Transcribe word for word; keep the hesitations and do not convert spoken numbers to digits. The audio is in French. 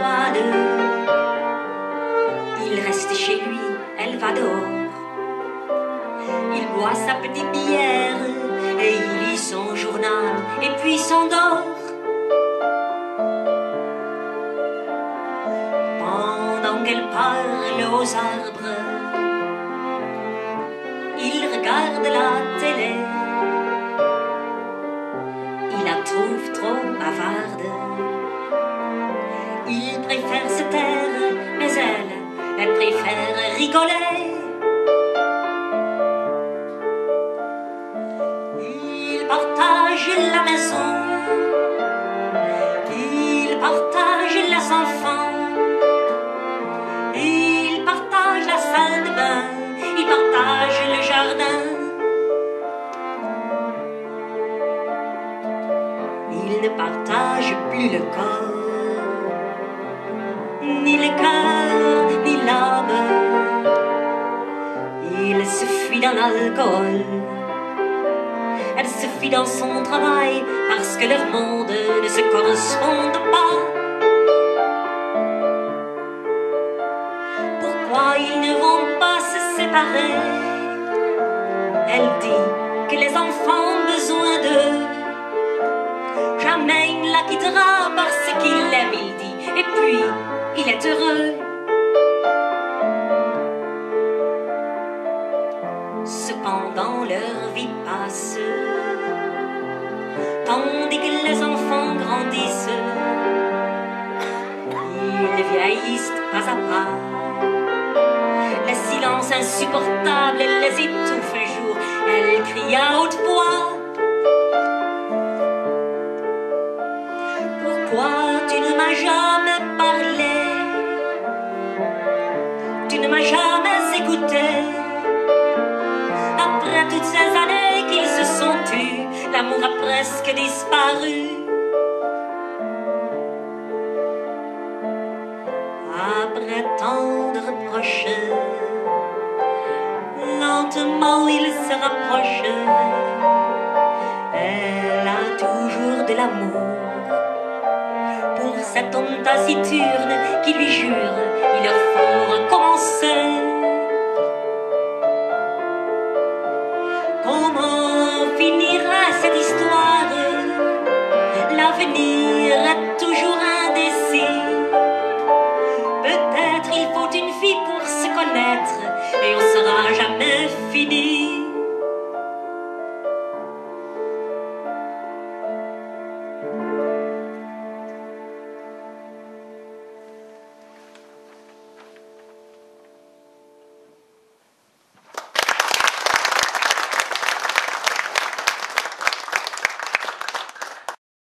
malade. Il reste chez lui, elle va dehors. Il boit sa petite bière et il lit son journal et puis s'endort. Pendant qu'elle parle aux arbres, il regarde la télé. Il la trouve trop bavarde. Il préfère se taire, mais elle, elle préfère rigoler. Il partage la maison, il partage les enfants, il partage la salle de bain, il partage le jardin. Il ne partage plus le corps, ni le cœur, ni l'âme. Il se fuit dans l'alcool, elle se fuit dans son travail, parce que leur monde ne se correspond pas. Pourquoi ils ne vont pas se séparer? Elle dit que les enfants ont besoin d'eux. Jamais il ne la quittera parce qu'il l'aime, il dit. Et puis il est heureux. Cependant leur vie passe, tandis que les enfants grandissent. Ils vieillissent pas à pas. Le silence insupportable les étouffe un jour. Elle crie à haute voix: pourquoi tu ne m'as jamais parlé? Tu ne m'as jamais écouté. Après toutes ces années qu'ils se sont tus, l'amour a presque disparu. Après tant de reproches, lentement ils se rapprochent. Elle a toujours de l'amour pour cet homme taciturne qui lui jure, il leur faut recommencer. Comment finira cette histoire? L'avenir est toujours indécis. Peut-être il faut une vie pour se connaître, et on sera jamais fini.